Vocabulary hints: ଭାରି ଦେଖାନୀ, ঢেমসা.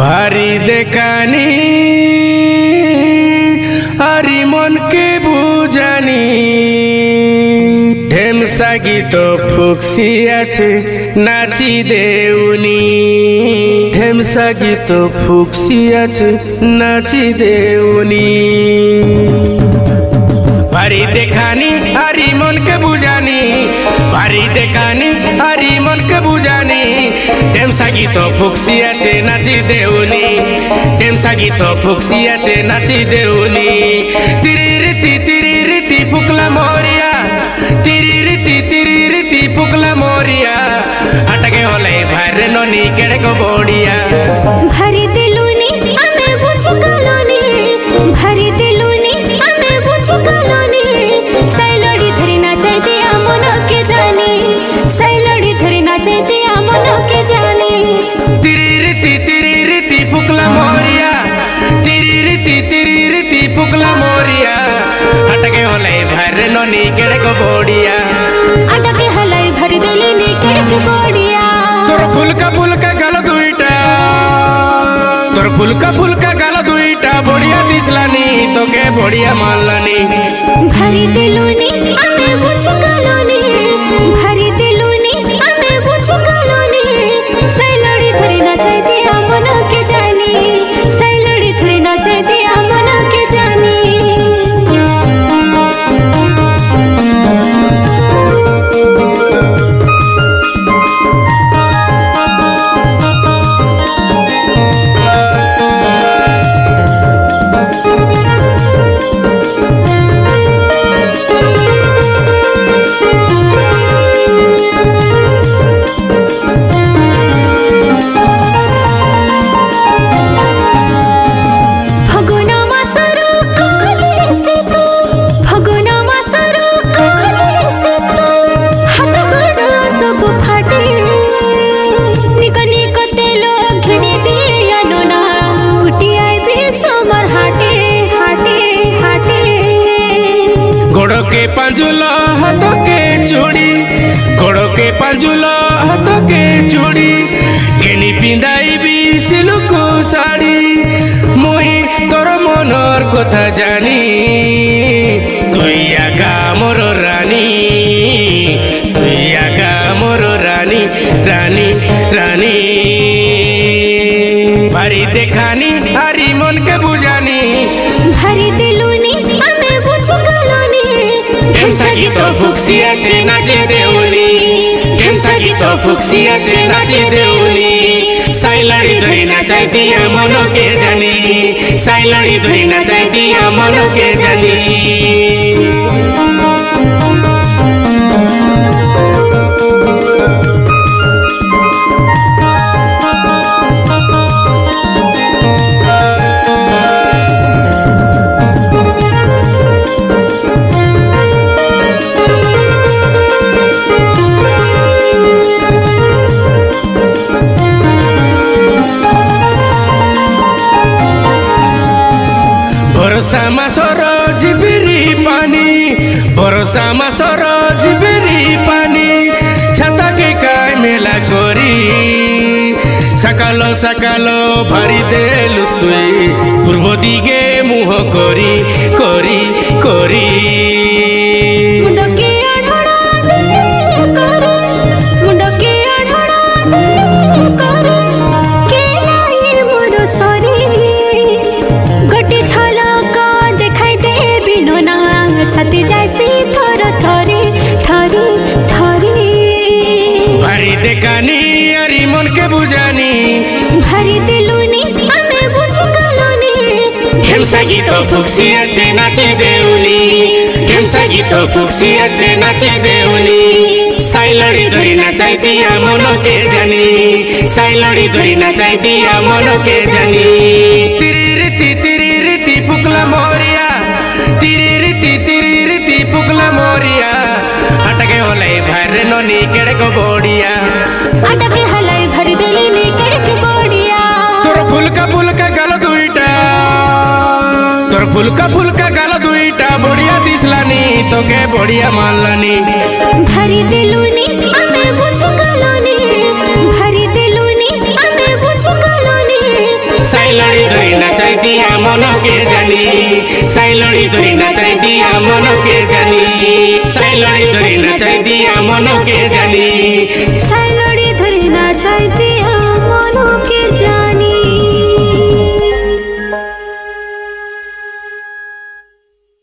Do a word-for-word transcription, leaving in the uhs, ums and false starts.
ভারি দেখানি আরি মনকে বুঝানি, ঢেমসা গীত ফুকসি আছে নাচি দেউনি, ঢেমসা গীত ফুকসি আছে নাচি দেউনি। ভারি দেখানি আরি মনকে বুঝানি, ভারি দেখানি আরি মনকে বুঝানি, ঢেমসা গীত ফুকসি আছে নাচি দেউনি, ঢেমসা গীত ফুকসি আছে নাচি দেউনি। তিরি রীতি তিরি রীতি ফুকলা মরিয়া, তিরি রীতি তিরি রীতি ফুকলা মরিয়া, আটাকে হলে ভারে ননি কেড়ে কো বড়িয়া। ভারি দেলুনি আমি বুঝি গলুনি, ভারি দেলুনি আমি বুঝি গলুনি, সাই লড়ি ধরে না চাইতে আমন কে জানি, সাই লড়ি ধরে না চাইতে আমন কে জানি। তিরি রীতি তিরি রীতি ফুকলা মরিয়া, তিরি রীতি তিরি রীতি ফুকলা মরিয়া, আটাকে হলে ভারে ননি কেড়ে কো বড়িয়া। আটাকে হলে ভারি দেলুনি কেড়ে কো বড়িয়া, তোর ফুলকা ফুলকা গাল দুইটা, তোর ফুলকা ফুলকা গাল দুইটা বড়িয়া দিসলানি, তোকে বড়িয়া মানলানি। ভারি দেলুনি আমি বুঝি গলুনি, ভারি দেলুনি আমি বুঝি গলুনি, সাই লড়ি ধরে না চাইতে আমন কে জানি, সাই লড়ি ধরে না চাইতে আমন কে জানি। গোড়কে পাঁজুল হাতকে চুড়ি, গোড়কে পাঁজুল হাতকে চুড়ি, গেনি পিঁধাইবি সিলুকু শাড়ি, মুই তোর মনর কথা জানি, তুই একা মোর রানী, তুই একা মোর রানী রানী রানী। ভারি দেখানি ভারি মনকে বুঝানি, ভারি দেলুনি আমি বুঝি গলুনি, ঢেমসা গীত ফুকসি আছে নাচি দেউনি, ঢেমসা গীত ফুকসি আছে নাচি দেউনি। সাই লড়ি ধরি না চাইতি আমন কে জানি, সাই লড়ি ধরি না চাইতি আমন কে জানি। বরসা মাসর ঝিবিরি পানি, বরসা মাসর ঝিবিরি পানি, ছাতাকে কায় মেলা করি, সকাল সকাল ভারি দেলুস তুই পূর্ব দিকে মুহ করি করি করি। ভারি দেখানি আরি মনকে বুঝানি, ভারি দেলুনি আমি বুঝি গলুনি, ঢেমসা গীত ফুকসি আছে নাচি দেউনি, ঢেমসা গীত ফুকসি আছে নাচি দেউনি। সাই লড়ি ধরি না চাইতি আমন কে জানি, সাই লড়ি ধরি না চাইতি আমন কে জানি। তিরি রীতি তিরি রীতি ফুকলা মরিয়া, তিরি রীতি তিরি রীতি ফুকলা মরিয়া, আটাকে হলাই ভারে ননি কেড়ে কো বড়িয়া, আটাকে হলাই ভারি দেলুনি কেড়ে কো বড়িয়া, তোর ফুলকা ফুলকা গাল দুইটা, তোর ফুলকা ফুলকা গাল দুইটা বড়িয়া দিসলানি, তোকে বড়িয়া মানলানি। ভারি দেলুনি আমি বুঝি গলুনি, ভারি দেলুনি আমি বুঝি গলুনি, साइलड़ी धरी नचाई दिया मन के जानी, साइलड़ी धरी नचाई दिया मन के जानी, साइलड़ी धरी नचाई दिया मन के जानी।